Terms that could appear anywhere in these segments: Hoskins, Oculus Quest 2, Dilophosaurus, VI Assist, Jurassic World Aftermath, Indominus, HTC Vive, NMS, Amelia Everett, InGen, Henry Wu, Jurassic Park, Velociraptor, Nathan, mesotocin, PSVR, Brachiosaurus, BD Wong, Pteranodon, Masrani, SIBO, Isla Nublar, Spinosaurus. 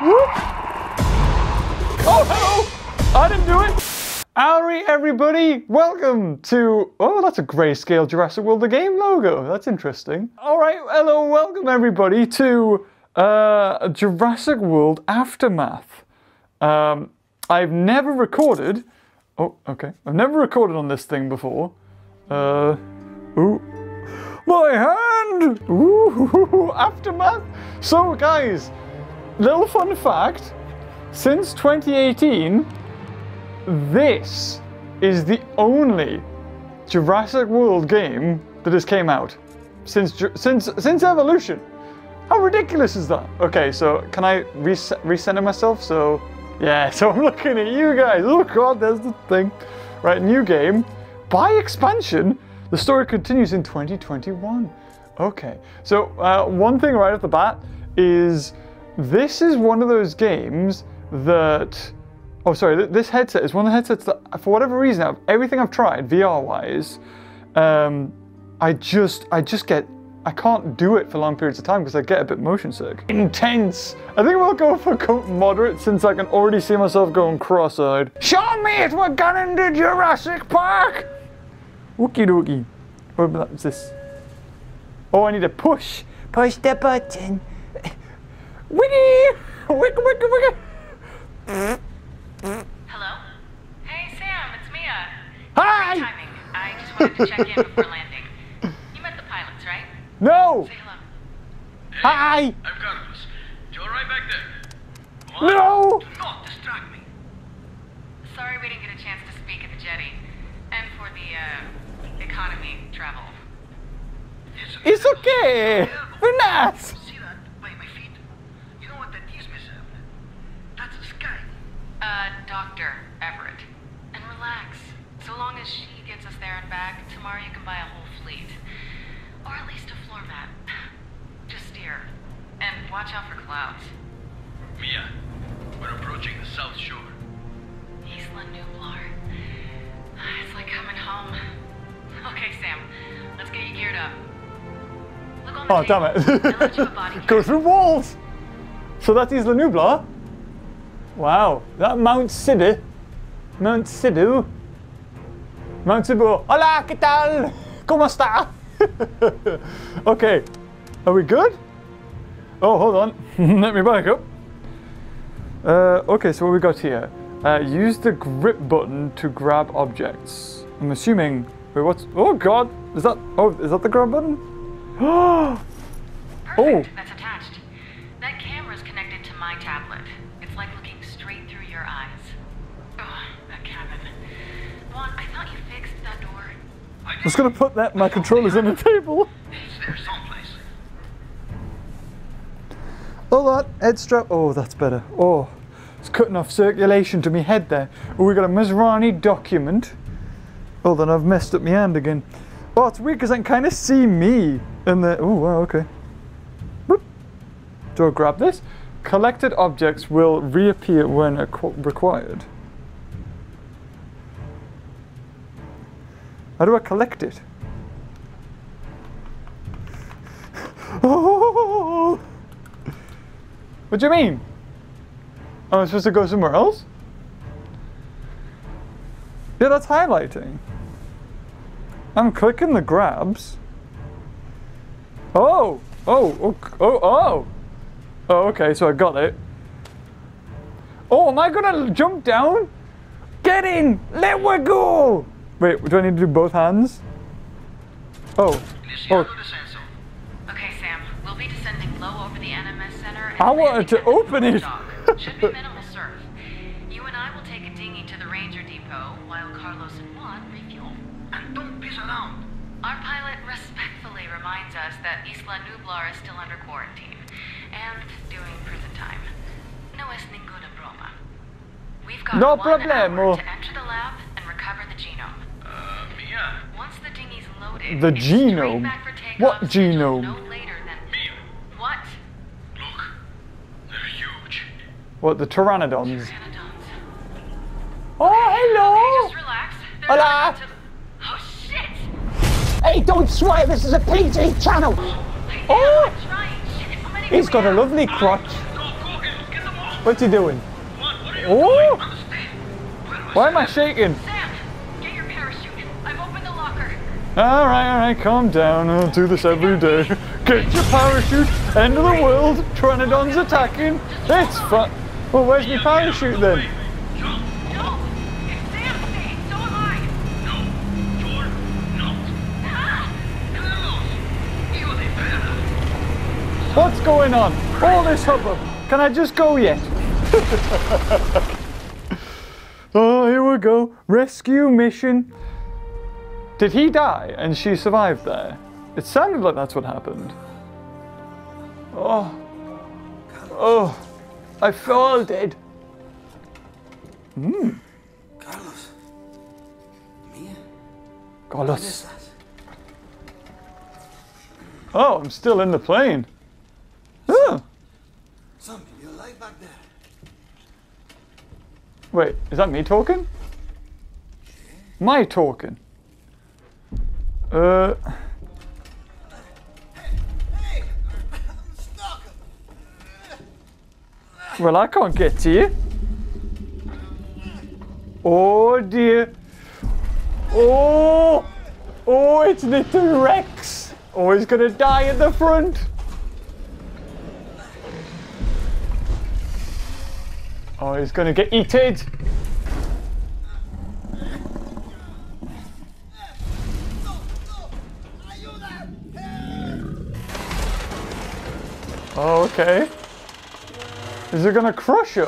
Whoop. Oh, hello! I didn't do it! Howdy everybody, welcome to... Oh, that's a grayscale Jurassic World the game logo, that's interesting. Alright, hello, welcome everybody to Jurassic World Aftermath. I've never recorded... Oh, okay. I've never recorded on this thing before. Ooh. My hand! Ooh, Aftermath! So guys, little fun fact, since 2018, this is the only Jurassic World game that has came out since Evolution. How ridiculous is that? Okay, so can I recenter myself? So yeah, so I'm looking at you guys. Oh god, there's the thing. Right, new game. By expansion, the story continues in 2021. Okay, so one thing right off the bat is this is one of those games that... Oh, sorry, this headset is one of the headsets that, for whatever reason, everything I've tried, VR-wise, I can't do it for long periods of time because I get a bit motion sick. Intense! I think we'll go for moderate since I can already see myself going cross-eyed. Show me it! We're going to Jurassic Park! Wookie dookie. What is this? Oh, I need to push! Push the button! Wiggy! Wiggy, wiggy, wiggy! Hello? Hey Sam, it's Mia. Hi! Great timing. I just wanted to check in before landing. You met the pilots, right? No! Say hello. Hey, hi! I've got this. You alright back there? Come on. No! Do not distract me. Sorry we didn't get a chance to speak at the jetty. And for the economy travel. It's okay! We're nice! Dr. Everett. And relax. So long as she gets us there and back, tomorrow you can buy a whole fleet. Or at least a floor map. Just steer. And watch out for clouds. Mia, we're approaching the South Shore. Isla Nublar. It's like coming home. Okay, Sam. Let's get you geared up. Look on the oh, damn it. Go through walls! So that's Isla Nublar? Wow, that Mount Sidu. Hola, ¿qué tal? ¿Cómo está? Okay, are we good? Oh, hold on, let me back up. Okay, so what we got here? Use the grip button to grab objects. I'm assuming. Wait, what's? Oh God, is that? Oh, is that the grab button? Oh. Perfect. That's attached. That camera's connected to my tablet. It's like looking straight through your eyes. Oh, that cabin. Juan, I thought you fixed that door. I was gonna put that my controllers on the table. It's there someplace. Hold on, head strap. Oh, that's better. Oh, it's cutting off circulation to me head there. Oh, we got a Masrani document. Oh, then I've messed up my hand again. Oh, it's weird because I can kind of see me in the. Oh, wow, okay. Boop. Do I grab this? Collected objects will reappear when required. How do I collect it? Oh! What do you mean? Am I supposed to go somewhere else? Yeah, that's highlighting. I'm clicking the grabs. Oh! Oh! Oh! Oh! Oh. Oh, okay, so I got it. Oh, am I gonna jump down? Get in! Let we go! Wait, do I need to do both hands? Oh. Oh. Okay, Sam, we'll be descending low over the NMS center. I wanted to open it! Should be minimal surf. You and I will take a dinghy to the ranger depot while Carlos and Juan refuel. And don't piss around. Our pilot respectfully reminds us that Isla Nublar is still under quarantine. And doing prison time. No es ninguna broma. We've got no 1 hour to enter the lab and recover the genome. Mia. Once the dinghy's loaded, the genome. Back for takeoff. What genome? No later than Mia. What? Look, they're huge. What, the pteranodons? Pteranodons. Oh, hello. Okay, just relax. Hola. Oh shit! Hey, don't swear. This is a PG channel. Oh. He's got a lovely crotch. What's he doing? What are you doing? Why am I shaking? Sam, get your parachute. I've opened the locker. All right, calm down. I'll do this every day. Get your parachute. End of the world. Pteranodon's attacking. It's fun. Well, where's my parachute then? What's going on? All this hubbub. Can I just go yet? Oh, here we go. Rescue mission. Did he die and she survived there? It sounded like that's what happened. Oh. I fell dead. Carlos. Mia. Carlos. What is that? Oh, I'm still in the plane. Oh. Zombie, you're alive back there. Wait, is that me talking? Yeah. My talking. Hey, I'm stuck. Well, I can't get to you. Oh dear. Oh, it's little Rex. Oh, he's gonna die at the front. Oh, he's gonna get eaten. Oh, okay. Is it gonna crush him?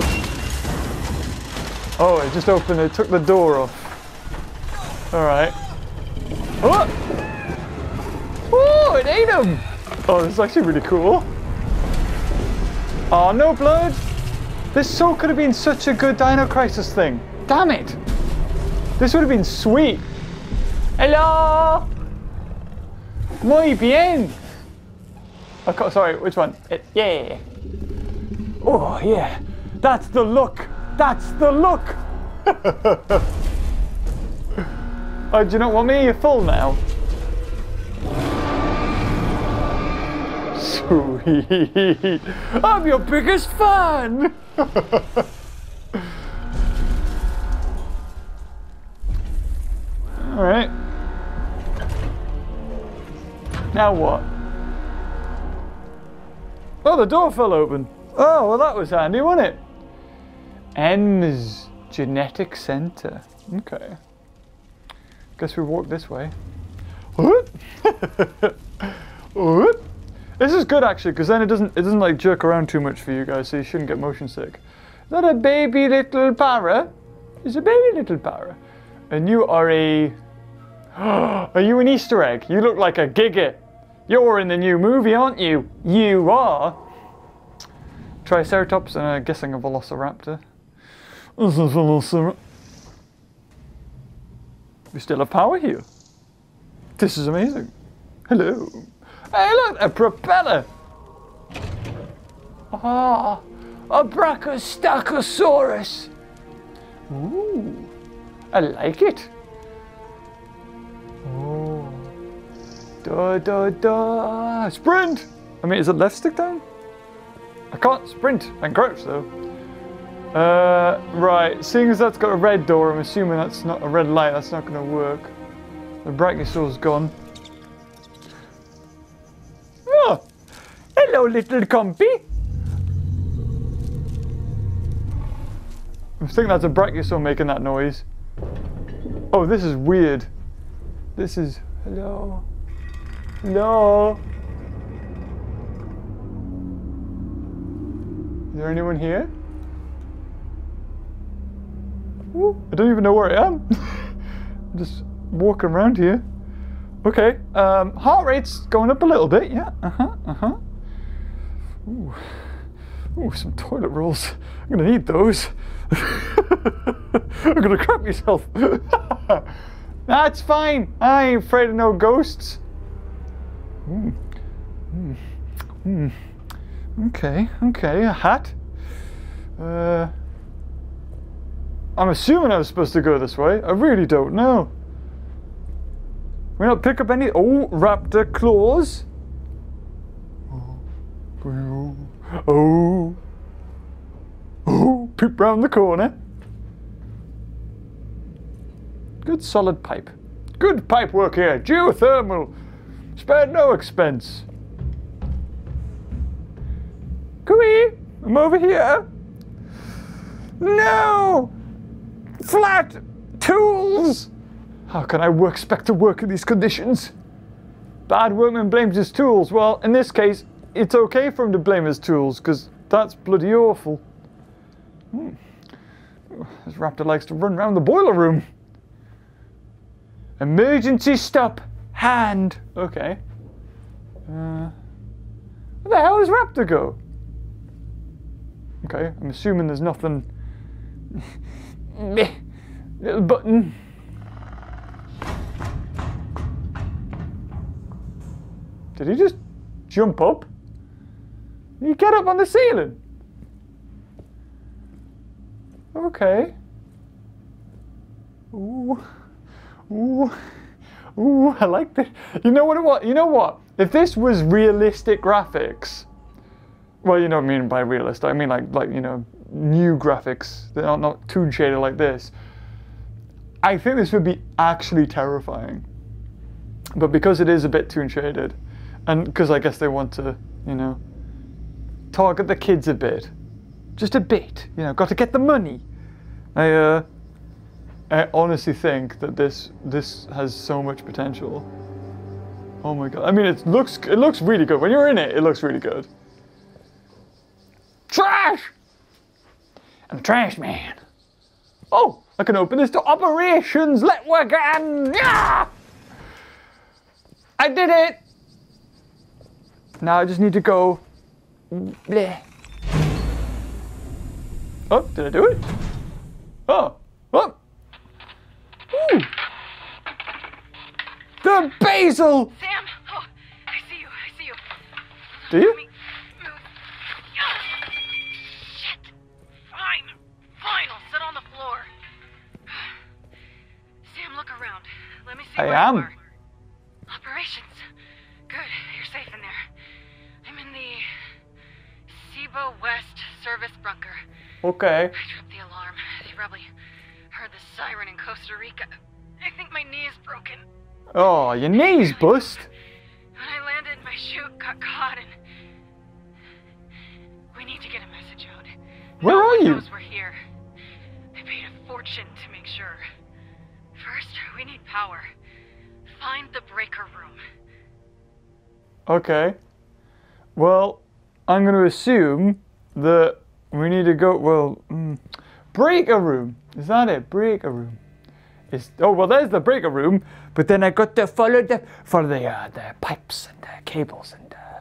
Oh, it just opened. It took the door off. All right. Oh! Oh, it ate him. Oh, this is actually really cool. Oh, no blood. This so could have been such a good Dino Crisis thing. Damn it! This would have been sweet. Hello! Muy bien! Oh, sorry, which one? Yeah! Oh, yeah! That's the look! That's the look! Oh, do you not want me? You're full now. Sweet. I'm your biggest fan. All right. Now what? Oh, the door fell open. Oh, well, that was handy, wasn't it? NMS Genetic Center. Okay. Guess we walk this way. Whoop. This is good actually, because then it doesn't like jerk around too much for you guys, so you shouldn't get motion sick. Is that a baby little para? It's a baby little para. And you are a... Are you an Easter egg? You look like a Giga. You're in the new movie, aren't you? You are. Triceratops and I'm guessing a Velociraptor. This is Velociraptor. We still have power here. This is amazing. Hello. Hey, look, a propeller! Ah, a Brachiosaurus! Ooh, I like it. Oh, sprint! I mean, is it left stick down? I can't sprint and crouch though. Right, seeing as that's got a red door, I'm assuming that's not a red light, that's not gonna work. The Brachiosaurus gone. Hello, little compy. I think that's a Brachiosaur making that noise. Oh, this is weird. This is... Hello. No. Is there anyone here? Ooh, I don't even know where I am. I'm just walking around here. Okay, heart rate's going up a little bit, yeah. Ooh. Ooh, some toilet rolls. I'm gonna need those. I'm gonna crap myself. That's fine. I ain't afraid of no ghosts. Okay, a hat. I'm assuming I was supposed to go this way. I really don't know. We not pick up any. Oh, raptor claws. Oh. poop round the corner. Good solid pipe. Good pipe work here. Geothermal. Spared no expense. Cooey, I'm over here. No! Flat tools! How can I expect to work in these conditions? Bad workman blames his tools. Well, in this case, it's okay for him to blame his tools, because that's bloody awful. This raptor likes to run around the boiler room. Emergency stop. Hand. Okay. Where the hell does raptor go? Okay, I'm assuming there's nothing. Meh. Little button. Did he just jump up? Did he get up on the ceiling? Okay. Ooh. Ooh. Ooh, I like that. You know what it was? You know what? If this was realistic graphics, well, you know what I mean by realistic. I mean like you know, new graphics. They're not toon shaded like this. I think this would be actually terrifying. But because it is a bit toon shaded, and because I guess they want to, you know, target the kids a bit. Just a bit. You know, got to get the money. I honestly think that this has so much potential. Oh my god! I mean, it looks really good when you're in it. It looks really good. Trash! I'm a trash man. Oh, I can open this to operations. Let work and yeah! I did it. Now I just need to go. Bleh. Oh, did I do it? Oh, oh. Ooh. The basil! Sam! Oh, I see you, I see you. Do you? Move. Shit! Fine, I'll sit on the floor. Sam, look around. Let me see where you are. Operations. Good, you're safe in there. I'm in the SIBO West service bunker. Okay. I tripped the alarm. They probably... I heard the siren in Costa Rica. I think my knee is broken. Oh, your knee's bust. When I landed, my chute got caught and... We need to get a message out. Where are you? No one knows we're here. I paid a fortune to make sure. First, we need power. Find the breaker room. Okay. Well, I'm going to assume that we need to go... Well, breaker room. Is that it? Breaker room. It's, oh, well, there's the breaker room, but then I got to follow the pipes and the cables and I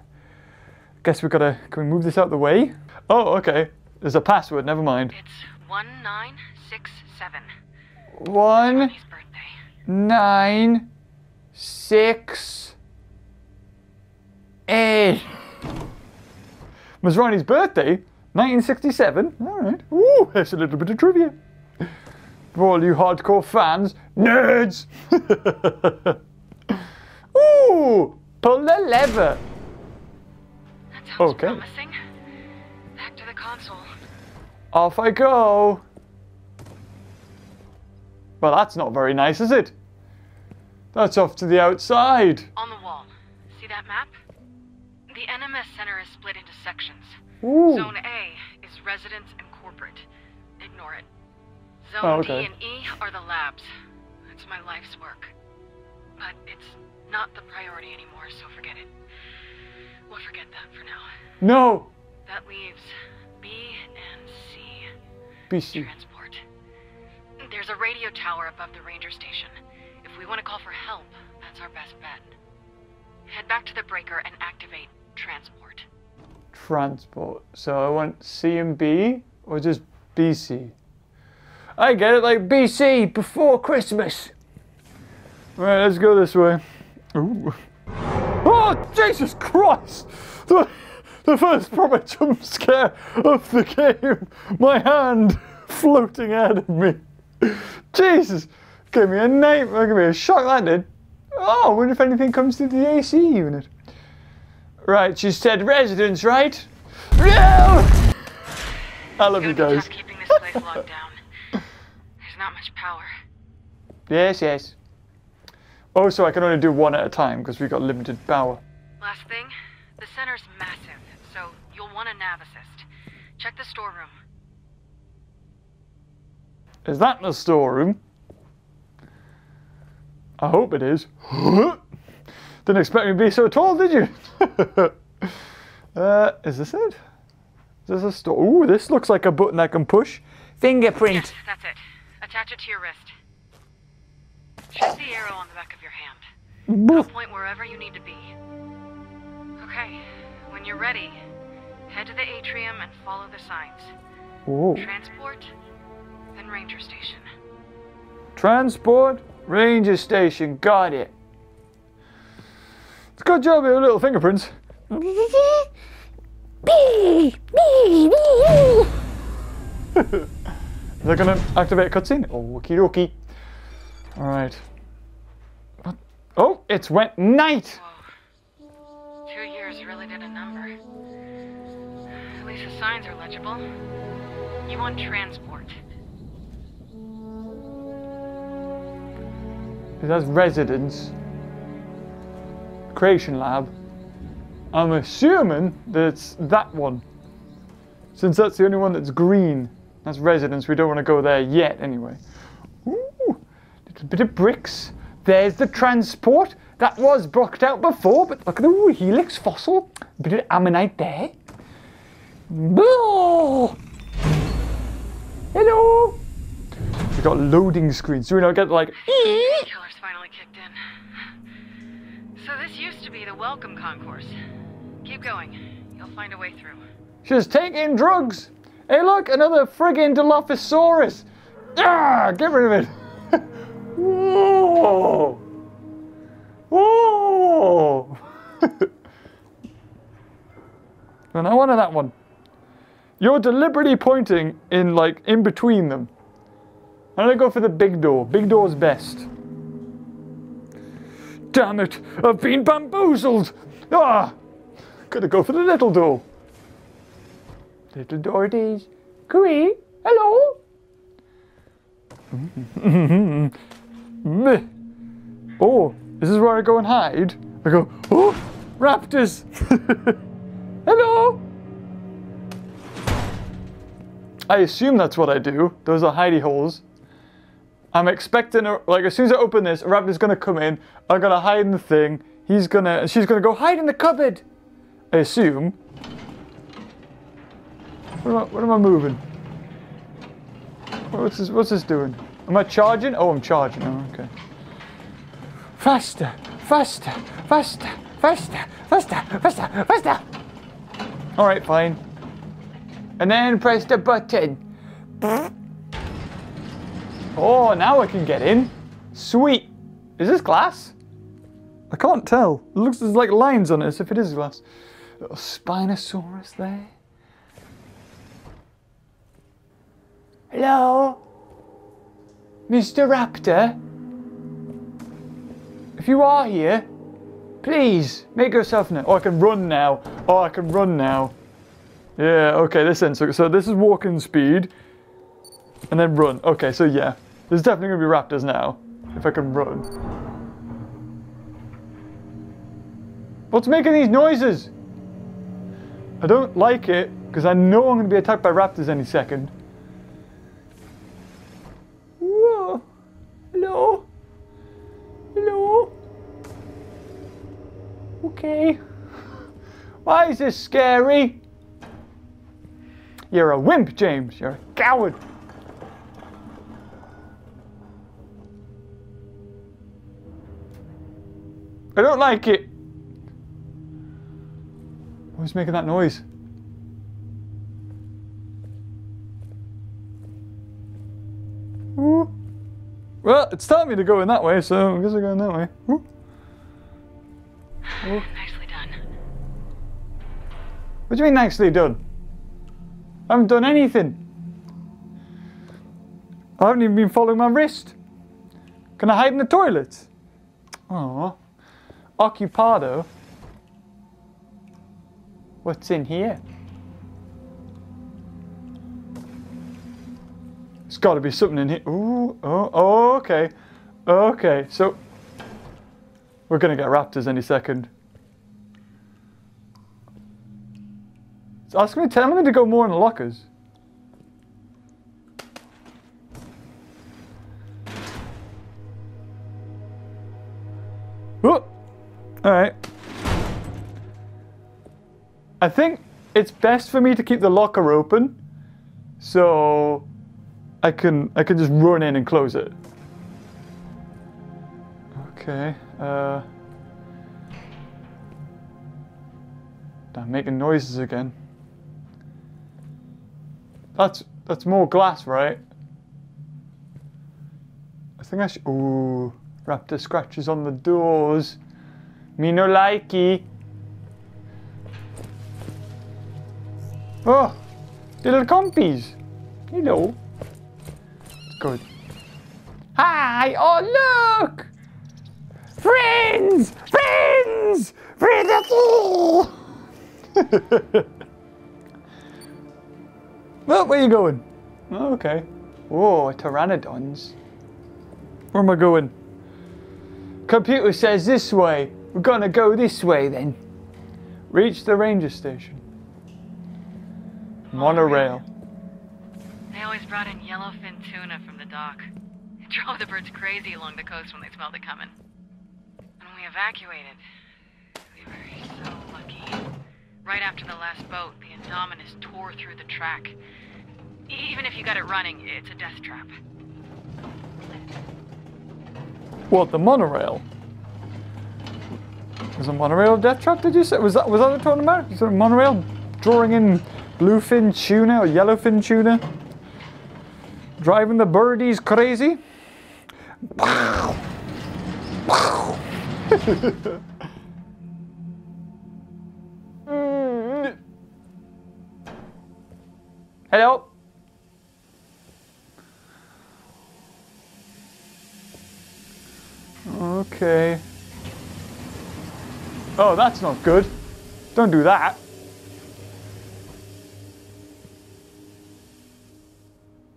guess we've got to, can we move this out the way? Oh, okay. There's a password, never mind. It's 1967. 1968. Masrani's birthday? 1967? Alright. Ooh, that's a little bit of trivia. For all you hardcore fans, nerds! Ooh! Pull the lever! That sounds okay. Promising. Back to the console. Off I go! Well, that's not very nice, is it? That's off to the outside. On the wall. See that map? The NMS Center is split into sections. Ooh. Zone A is residents and corporate. Ignore it. Zone D and E are the labs. It's my life's work. But it's not the priority anymore, so forget it. We'll forget that for now. No! That leaves B and C. BC. Transport. There's a radio tower above the ranger station. If we want to call for help, that's our best bet. Head back to the breaker and activate transport. Transport. So I want C and B, or just BC? I get it, like BC, before Christmas. Right, let's go this way. Ooh. Oh, Jesus Christ! The first proper jump scare of the game. My hand floating out of me. Jesus! Give me a nightmare, give me a shock that did. Oh, I wonder if anything comes through the AC unit. Right, she said residence, right? Yeah! I love you guys. is locked down. There's not much power. Yes, yes. Also, I can only do one at a time because we've got limited power. Last thing, the center's massive, so you'll want a nav assist. Check the storeroom. Is that the storeroom? I hope it is. Didn't expect me to be so tall, did you? Is this it? Is this a store? Ooh, this looks like a button I can push. Fingerprint. Yes, that's it. Attach it to your wrist. Shoot the arrow on the back of your hand. I'll point wherever you need to be. Okay, when you're ready, head to the atrium and follow the signs. Ooh. Transport, then ranger station. Transport, ranger station. Got it. It's a good job with your little fingerprints. Is that gonna activate a cutscene? Okie dokie. Alright. Oh, it's went night! Whoa. 2 years really did a number. At least the signs are legible. You want transport. It has residence. Creation lab. I'm assuming that it's that one. Since that's the only one that's green. That's residence. We don't want to go there yet anyway. Ooh. Little bit of bricks. There's the transport. That was blocked out before, but look at the helix fossil. A bit of ammonite there. Blah! Hello! We got loading screens, so we don't get like... The killer's finally kicked in. So this used to be the welcome concourse. Keep going. You'll find a way through. She's taking drugs! Hey look, another friggin' Dilophosaurus! Ah, get rid of it! Whoa! Whoa! And I wanted that one. You're deliberately pointing in, like, in between them. I'm gonna go for the big door. Big door's best. Damn it! I've been bamboozled! Ah! Gotta go for the little door. Little door it is. Cooey! Hello! Oh, this is where I go and hide. I go, oh! Raptors! Hello! I assume that's what I do. Those are hidey holes. I'm expecting, like, as soon as I open this, a raptor's gonna come in. I'm gonna hide in the thing. He's gonna, she's gonna go hide in the cupboard! I assume. What am I moving? What's this doing? Am I charging? Oh, I'm charging. Oh, okay. Faster! Faster! Faster! Faster! Faster! Faster! Faster! Alright, fine. And then press the button. Oh, now I can get in. Sweet. Is this glass? I can't tell. It looks, there's like lines on it as if it is glass. Little Spinosaurus there. Hello, Mr. Raptor. If you are here, please make yourself known. Oh, I can run now. Oh, I can run now. Yeah, okay, this ends. So this is walking speed, and then run. Okay, so yeah, there's definitely gonna be raptors now if I can run. What's making these noises? I don't like it because I know I'm gonna be attacked by raptors any second. Hello? Hello? Okay. Why is this scary? You're a wimp, James. You're a coward. I don't like it. Who's making that noise? Ooh. Well, it's telling me to go in that way, so I guess I'm going that way. Ooh. Ooh. Nicely done. What do you mean nicely done? I haven't done anything. I haven't even been following my wrist. Can I hide in the toilet? Aww. Occupado. What's in here? There's got to be something in here. Ooh, oh, okay. Okay, so we're going to get raptors any second. It's asking me, telling me to go more in the lockers. Ooh. All right. I think it's best for me to keep the locker open, so I can just run in and close it. Okay. I'm making noises again. That's more glass, right? I think I should. Ooh, raptor scratches on the doors. Me no likey. Oh, little compies. Hello. It's good. Hi! Oh, look! Friends! Friends! Friends! Well, where are you going? Oh, okay. Whoa, pteranodons. Where am I going? Computer says this way. We're gonna go this way then. Reach the ranger station. Monorail. They always brought in yellowfin tuna from the dock. It drove the birds crazy along the coast when they smelled it coming. When we evacuated, we were so lucky. Right after the last boat, the Indominus tore through the track. Even if you got it running, it's a death trap. What, the monorail? Was a monorail death trap, did you say? Was that what you're talking about? Was there a monorail drawing in bluefin tuna or yellowfin tuna? Driving the birdies crazy? Wow! Wow! Hello? Okay. Oh, that's not good. Don't do that.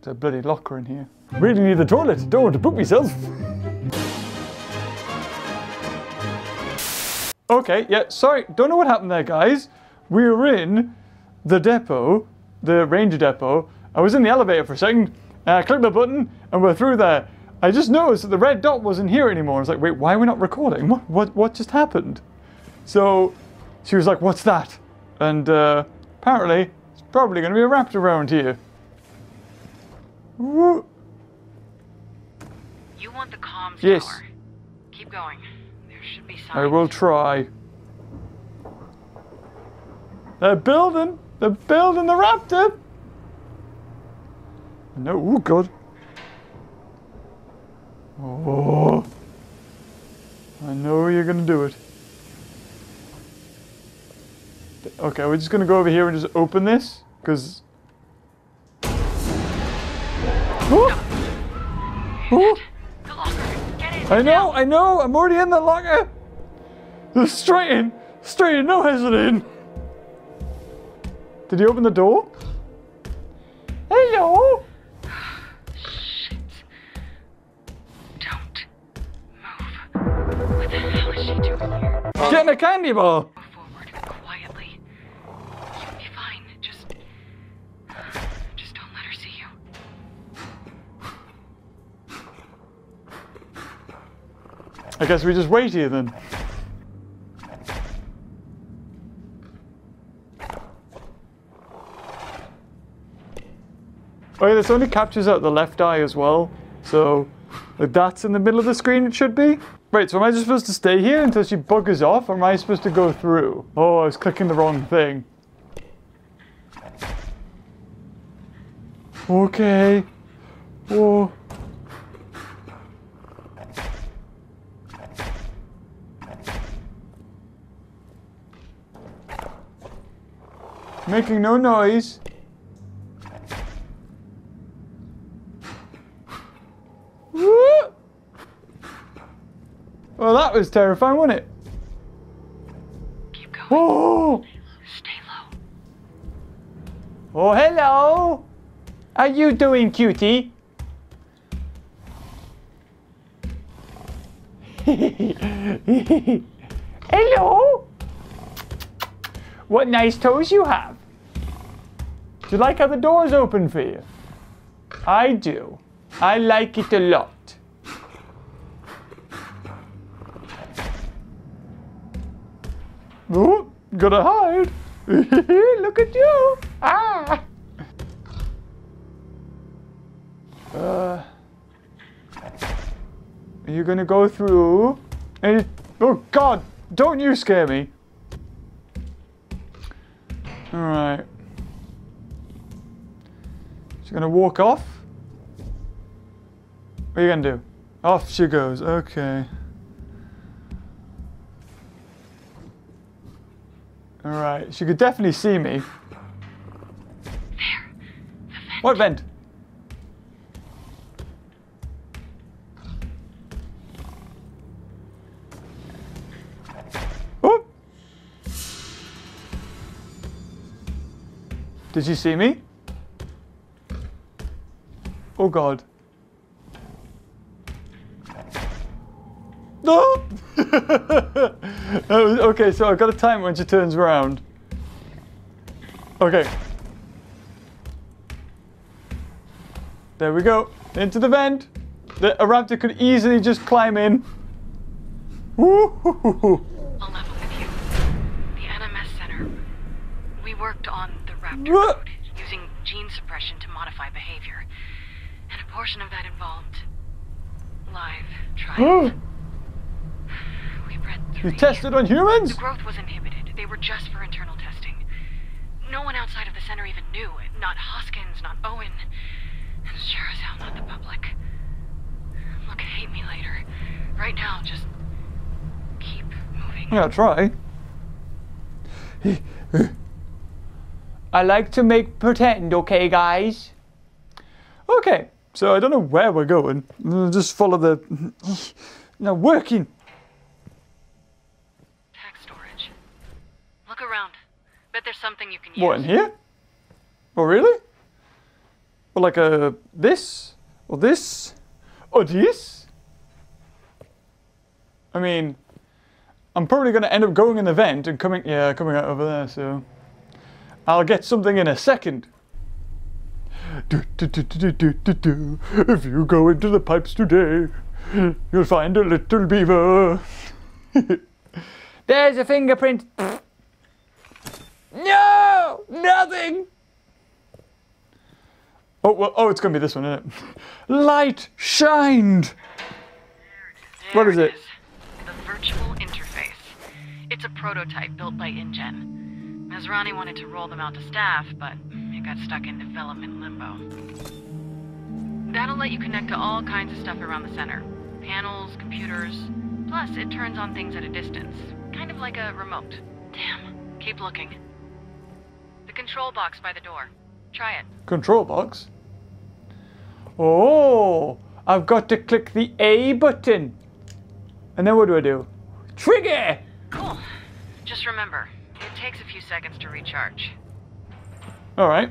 There's a bloody locker in here. Really need the toilet. Don't want to poop myself. Okay, yeah, sorry. Don't know what happened there, guys. We were in the depot, the ranger depot. I was in the elevator for a second. I clicked the button and we're through there. I just noticed that the red dot wasn't here anymore. I was like, wait, why are we not recording? What just happened? So she was like, what's that? And apparently it's probably going to be a raptor around here. Woo. You want the comms yes. Tower. Keep going. There should be something. I will try. They're building the raptor. No, oh god. Oh. I know you're gonna do it. Okay, we're just gonna go over here and just open this, because oh. The locker. Get in. I know, I know. I'm already in the locker. Just straight in, no hesitating. Did he open the door? Hello. Shit. Don't move. What the hell is she doing here? Getting a candy bar. I guess we just wait here then. Oh yeah, this only captures out the left eye as well. So if that's in the middle of the screen, it should be. Wait, so am I just supposed to stay here until she buggers off, or am I supposed to go through? Oh, I was clicking the wrong thing. Okay. Whoa. Making no noise. Woo! Well, that was terrifying, wasn't it? Keep going. Oh! Stay low. Oh, hello! How you doing, cutie? Hello! What nice toes you have. Do you like how the door's open for you? I do. I like it a lot. Oh, gotta hide. Look at you. Ah. You're gonna go through. And oh God, don't you scare me. All right. She's gonna walk off. What are you gonna do? Off she goes. Okay. All right, she could definitely see me. There, the vent. What vent? Oh! Did you see me? Oh God! No! Okay, so I've got to time when she turns around. Okay. There we go. Into the vent. A raptor could easily just climb in. Woo-hoo-hoo-hoo. I'll level with you. The NMS Center. We worked on the raptor code using gene suppression to modify behavior. And a portion of that involved live trials. You tested on humans? The growth was inhibited. They were just for internal testing. No one outside of the center even knew. Not Hoskins, not Owen. And sure as hell not the public. Look, hate me later. Right now, just keep moving. Yeah, try. I like to make pretend, okay, guys? Okay, so I don't know where we're going. Just follow the... Now, working... Look around. Bet there's something you can use. What, in here? Oh, really? Well, like a... this? Or this? Or this? I mean... I'm probably going to end up going in the vent and coming... Yeah, coming out over there, so... I'll get something in a second. If you go into the pipes today, you'll find a little beaver. There's a fingerprint. No! Nothing! Oh, well, oh, it's going to be this one, isn't it? Light shined! What is it? The virtual interface. It's a prototype built by InGen. Masrani wanted to roll them out to staff, but it got stuck in development limbo. That'll let you connect to all kinds of stuff around the center. Panels, computers. Plus, it turns on things at a distance. Kind of like a remote. Damn. Keep looking. Control box by the door. Try it. Control box? Oh, I've got to click the A button. And then what do? Trigger! Cool. Just remember, it takes a few seconds to recharge. All right.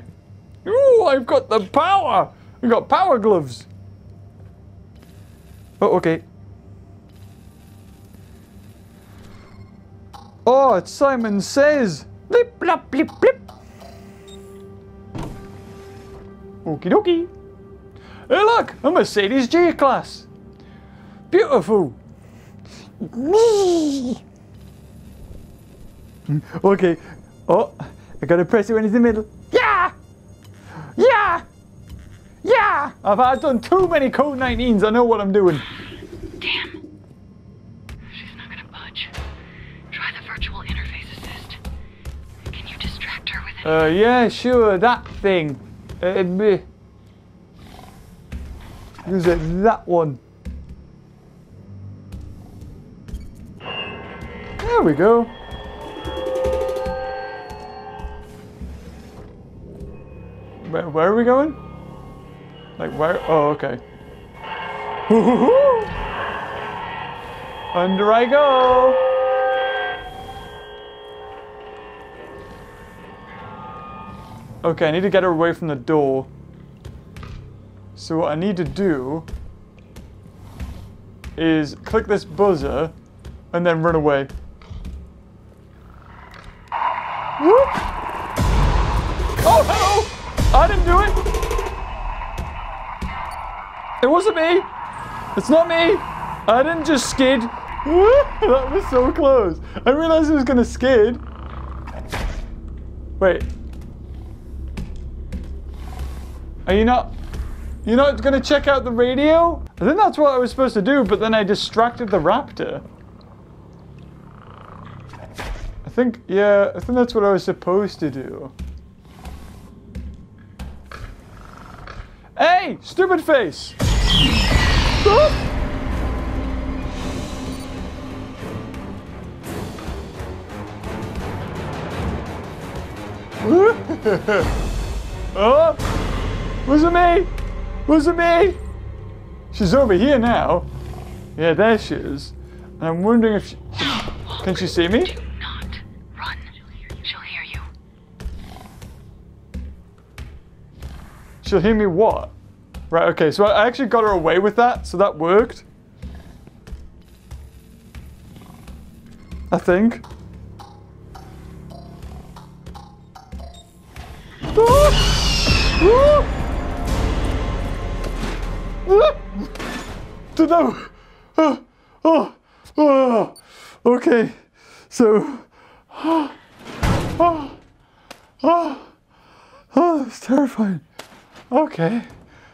Ooh, I've got the power. I've got power gloves. Oh, okay. Oh, it's Simon Says. Blip, blop, blip, blip. Okie dokie. Hey look, a Mercedes G-Class. Beautiful. Okay. Oh, I gotta press it when it's in the middle. Yeah! Yeah! Yeah! I've done too many Code 19s, I know what I'm doing. Damn. She's not gonna budge. Try the virtual interface assist. Can you distract her with it? Yeah, sure, that thing. Use it, that one. There we go. Where are we going? Like where? Oh, okay. Under I go. Okay, I need to get her away from the door. So what I need to do is click this buzzer and then run away. Whoop. Oh, hello! I didn't do it! It wasn't me! It's not me! I didn't just skid. That was so close. I realized it was gonna skid. Wait. Are you not... You're not gonna check out the radio? I think that's what I was supposed to do, but then I distracted the raptor. I think, yeah, I think that's what I was supposed to do. Hey, stupid face! Oh! Oh! Was it me? Was it me? She's over here now. Yeah, there she is. And I'm wondering if she... Can she see me? Do not run. She'll hear you. She'll hear me what? Right, okay, so I actually got her away with that, so that worked. I think. Okay, so it's terrifying. Okay,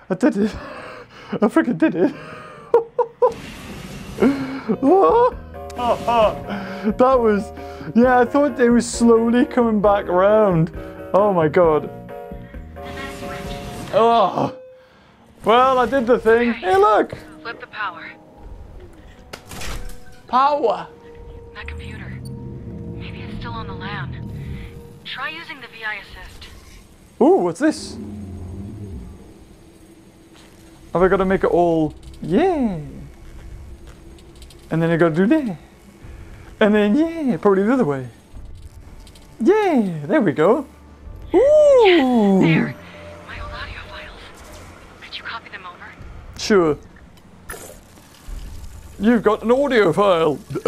I did it. I freaking did it. That was, yeah, I thought they were slowly coming back around. Oh my god. Oh, well, I did the thing. Hey, look. Flip the power. Power. That computer. Maybe it's still on the LAN. Try using the VI assist. Ooh, what's this? Have I got to make it all? Yeah. And then I got to do that. And then yeah, probably the other way. Yeah, there we go. Ooh. Yes, there. My old audio files. Could you copy them over? Sure. You've got an audio file. First,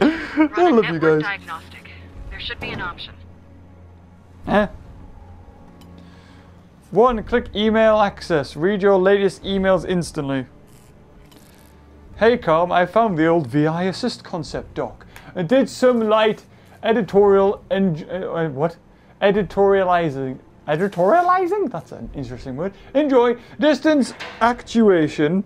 I love you guys. Diagnostic. There should be an option. Eh? One, click email access. Read your latest emails instantly. Hey, Calm, I found the old VI Assist concept doc and did some light editorial and what? Editorializing? That's an interesting word. Enjoy distance actuation.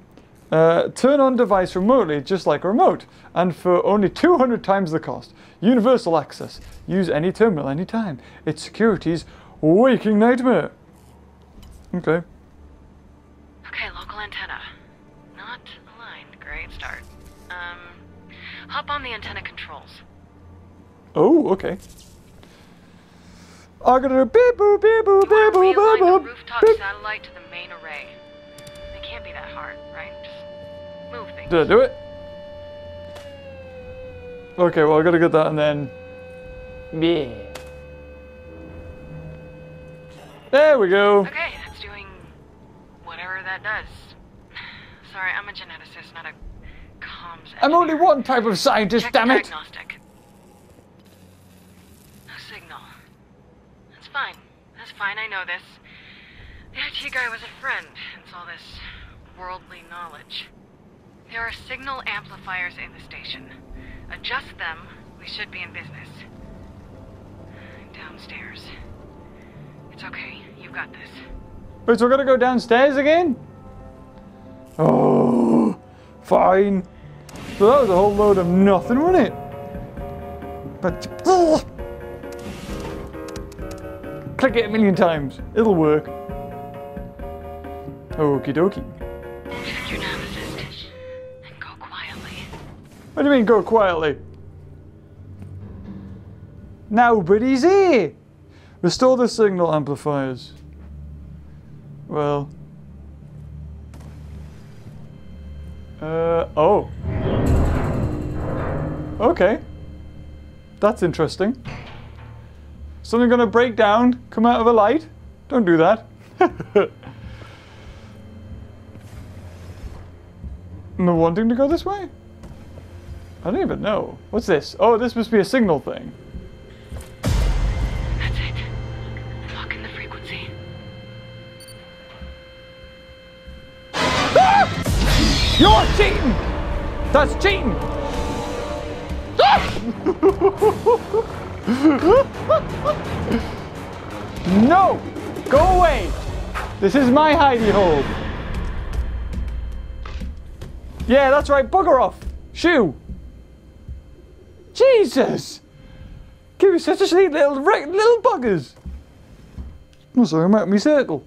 Turn on device remotely, just like a remote, and for only 200 times the cost. Universal access. Use any terminal, anytime. It's security's waking nightmare. Okay. Okay, local antenna. Not aligned. Great start. Hop on the antenna controls. Oh, okay. I'm gonna beep boop beep boop beep boop beep boop. Rooftop satellite to the main array. It can't be that hard, right? Just move things. Did I do it? Okay, well I gotta get that and then. Yeah. There we go. Okay, that's doing whatever that does. Sorry, I'm a geneticist, not a comms engineer. I'm only one type of scientist, damn it. Diagnostic. Fine. That's fine, I know this. The IT guy was a friend, and it's all this worldly knowledge. There are signal amplifiers in the station. Adjust them, we should be in business. Downstairs. It's okay, you've got this. Wait, so we're gonna go downstairs again? Oh, fine. So that was a whole load of nothing, wasn't it? But... Oh. Click it a million times. It'll work. Okie dokie. Check your nervous system and go quietly. What do you mean go quietly? Nobody's here. Restore the signal amplifiers. Well. Oh. Okay. That's interesting. Something gonna break down, come out of a light? Don't do that. No wanting to go this way? I don't even know. What's this? Oh, this must be a signal thing. That's it. Lock in the frequency. Ah! You're cheating! That's cheating! Ah! No! Go away! This is my hidey hole. Yeah, that's right. Bugger off. Shoo. Jesus! Give me such a sweet little buggers. I'm sorry, I'm out of my circle.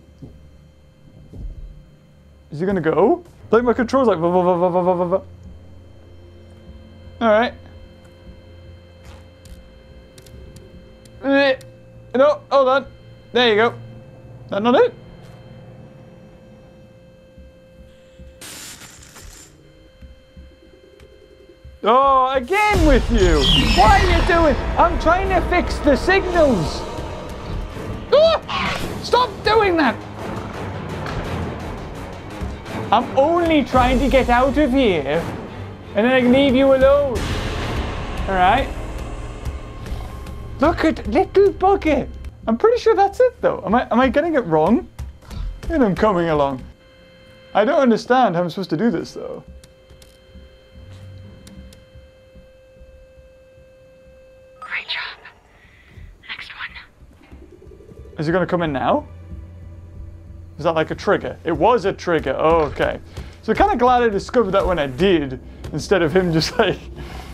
Is he gonna go? Like my controls, like. All right. No, hold on. There you go. Is that not it? Oh, again with you! What are you doing? I'm trying to fix the signals! Oh, stop doing that! I'm only trying to get out of here and then I can leave you alone. Alright. Look at little bugger! I'm pretty sure that's it though. Am I getting it wrong? And I'm coming along. I don't understand how I'm supposed to do this though. Great job. Next one. Is it gonna come in now? Is that like a trigger? It was a trigger. Oh, okay. So kind of glad I discovered that when I did, instead of him just like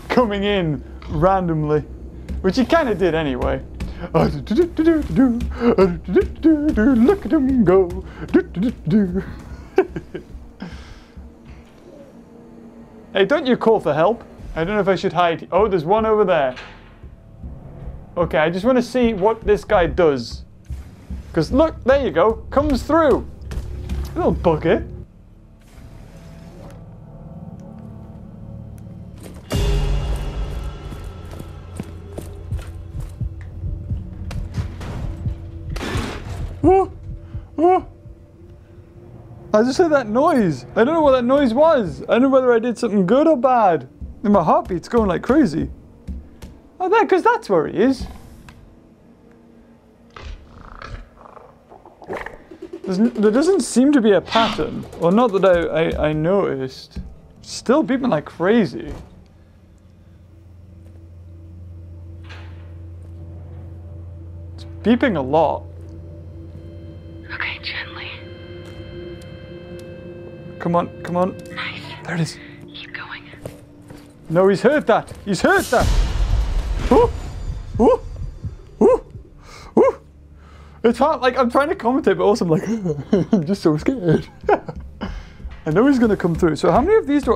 coming in randomly. Which he kind of did anyway. Look at him go. Hey, don't you call for help? I don't know if I should hide. Oh, there's one over there. Okay, I just want to see what this guy does. Because look, there you go. Comes through. Little bugger. Oh, oh. I just heard that noise. I don't know what that noise was. I don't know whether I did something good or bad. And my heartbeat's going like crazy. Oh, there, because that's where he is. There doesn't seem to be a pattern. Well, not that I noticed. Still beeping like crazy. It's beeping a lot. Okay, gently. Come on, come on. Nice. There it is. Keep going. No, he's heard that. He's heard that. Ooh, ooh, ooh, ooh. It's hard. Like, I'm trying to commentate, but also I'm like, I'm just so scared. I know he's going to come through. So how many of these do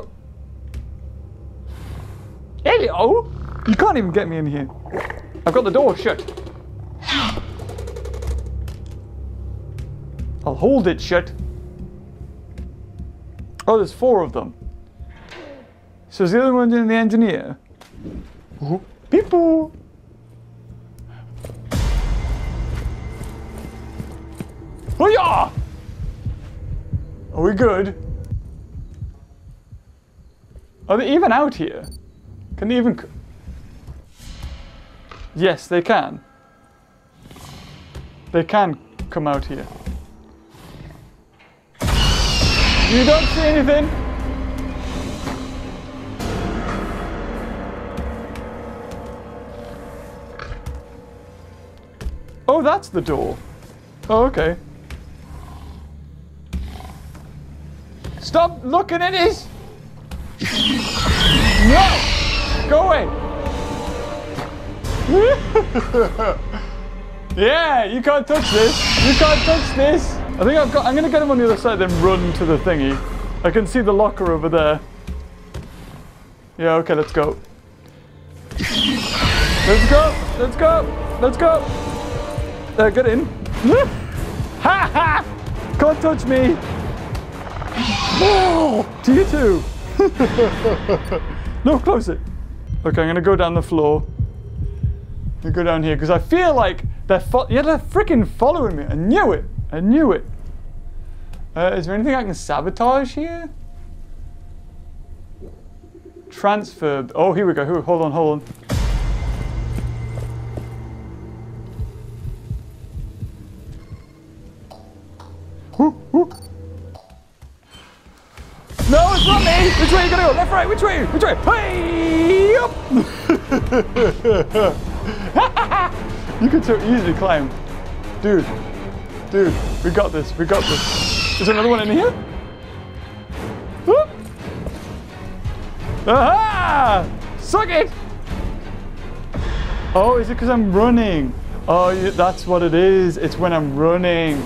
I... Hello? You can't even get me in here. I've got the door shut. I'll hold it shut. Oh, there's four of them. So is the other one in the engineer? Ooh. People. Oh yeah! Are we good? Are they even out here? Can they even? Yes, they can. They can come out here. You don't see anything. Oh, that's the door. Oh, okay. Stop looking at this. No, go away. Yeah, you can't touch this. You can't touch this. I think I'm gonna get him on the other side, then run to the thingy. I can see the locker over there. Yeah, okay, let's go. Let's go, let's go, let's go. Get in. Ha ha! Can't touch me. No! To you too. No, close it. Okay, I'm gonna go down the floor. I go down here because I feel like they're freaking following me. I knew it. I knew it. Is there anything I can sabotage here? transferred. Oh, here we go. Hold on, hold on. No, it's not me! Which way are you gonna go? Left, right, which way? Which way? Hey! Up! You could so easily climb. Dude. Dude, we got this, we got this. Is there another one in here? Whoop! Aha! Suck it! Oh, is it because I'm running? Oh, yeah, that's what it is. It's when I'm running.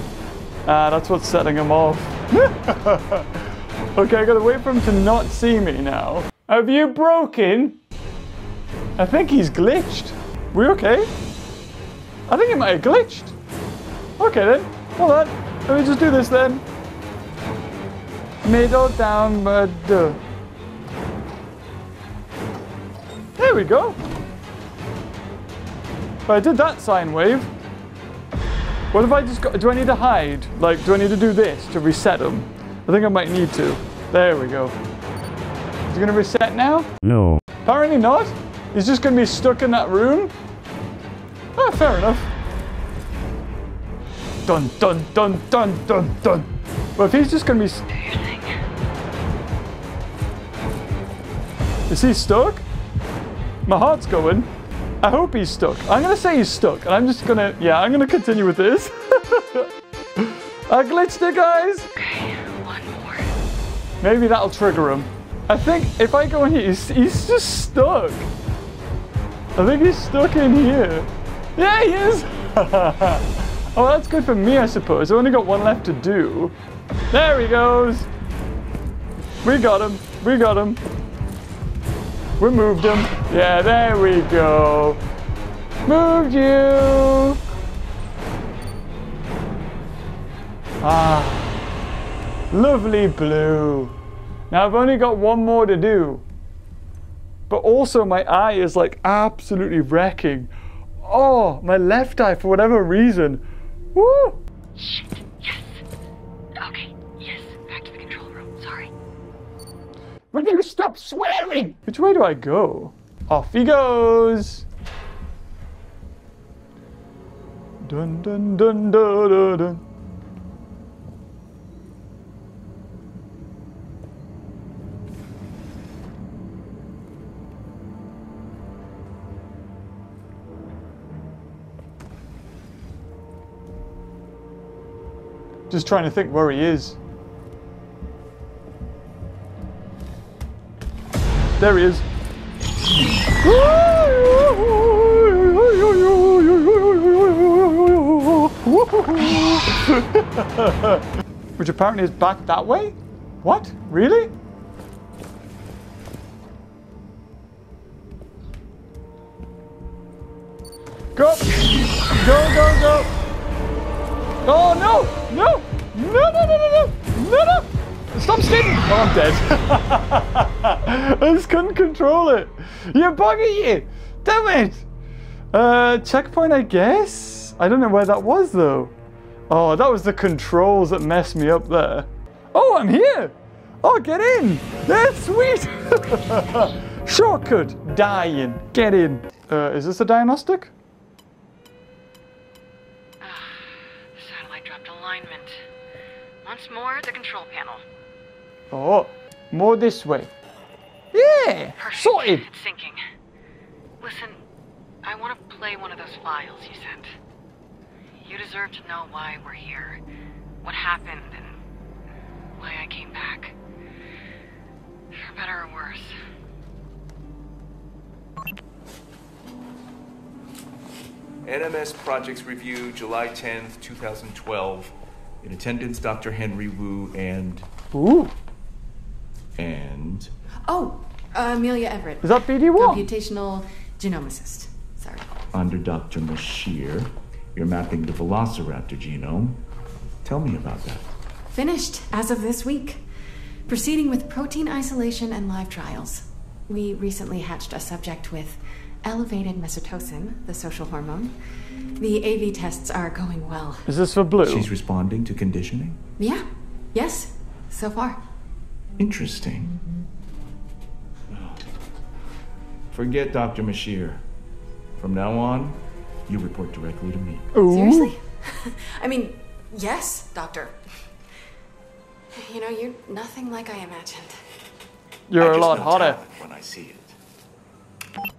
That's what's setting him off. Okay, I gotta wait for him to not see me now. Have you broken? I think he's glitched. We okay? I think he might have glitched. Okay then, hold on. Let me just do this then. Middle downward. There we go. But I did that sine wave. What if I just got, do I need to hide? Like, do I need to do this to reset him? I think I might need to. There we go. Is he gonna reset now? No. Apparently not. He's just gonna be stuck in that room. Ah, fair enough. Dun dun dun dun dun dun. Well, if he's just gonna be. Is he stuck? My heart's going. I hope he's stuck. I'm gonna say he's stuck, and I'm just gonna. Yeah, I'm gonna continue with this. I glitched it, guys. Maybe that'll trigger him. I think if I go in here, he's just stuck. I think he's stuck in here. Yeah, he is. Oh, that's good for me, I suppose. I only got one left to do. There he goes. We got him. We got him. We moved him. Yeah, there we go. Moved you. Ah. Lovely blue. Now I've only got one more to do. But also my eye is like absolutely wrecking. Oh, my left eye for whatever reason. Woo! Shit, yes. Okay, yes. Back to the control room, sorry. When do you stop swearing? Which way do I go? Off he goes. Dun dun dun dun dun dun. Just trying to think where he is. There he is. Which apparently is back that way? What? Really? Go! Go, go, go! Oh no! No! No! No! No! No! No! No! No! Stop spinning! Oh, I'm dead. I just couldn't control it. You're buggy, you! Damn it! Checkpoint, I guess. I don't know where that was though. Oh, that was the controls that messed me up there. Oh, I'm here! Oh, get in! That's sweet. Shortcut. Dying. Get in. Is this a diagnostic? Once more, the control panel. Oh, more this way. Yeah, perfect. Sorted. It's sinking. Listen, I want to play one of those files you sent. You deserve to know why we're here, what happened, and why I came back. For better or worse. NMS Projects Review, July 10th, 2012. In attendance, Dr. Henry Wu and... Ooh. And... Oh, Amelia Everett. Is that BD Wong? Computational genomicist. Sorry. Under Dr. Mashir, you're mapping the Velociraptor genome. Tell me about that. Finished, as of this week. Proceeding with protein isolation and live trials. We recently hatched a subject with elevated mesotocin, the social hormone. The AV tests are going well. Is this for Blue? She's responding to conditioning? Yeah. Yes. So far. Interesting. Forget Dr. Mashir. From now on, you report directly to me. Ooh. Seriously? I mean, yes, doctor. You know, you're nothing like I imagined. You're a lot hotter when I see it.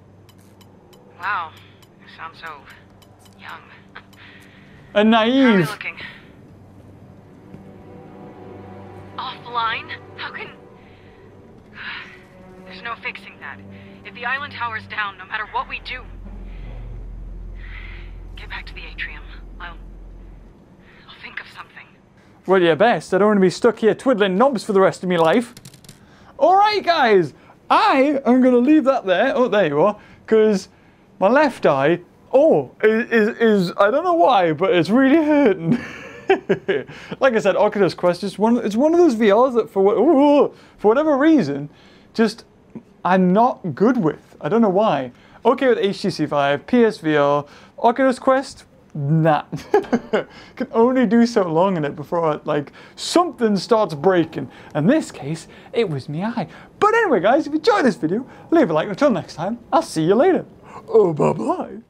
Wow, you sound so young and naive. How are you looking? Offline? How can? There's no fixing that. If the island tower's down, no matter what we do, get back to the atrium. I'll think of something. Well, your best. I don't want to be stuck here twiddling knobs for the rest of my life. Alright guys, I am going to leave that there, oh there you are, because my left eye, oh, is I don't know why, but it's really hurting. Like I said, Oculus Quest, it's one of those VRs that for whatever reason, just I'm not good with, I don't know why. Okay with HTC Vive, PSVR, Oculus Quest, nah. Can only do so long in it before something starts breaking. In this case, it was me eye. But anyway guys, if you enjoyed this video, leave a like. Until next time, I'll see you later. Oh, bye-bye.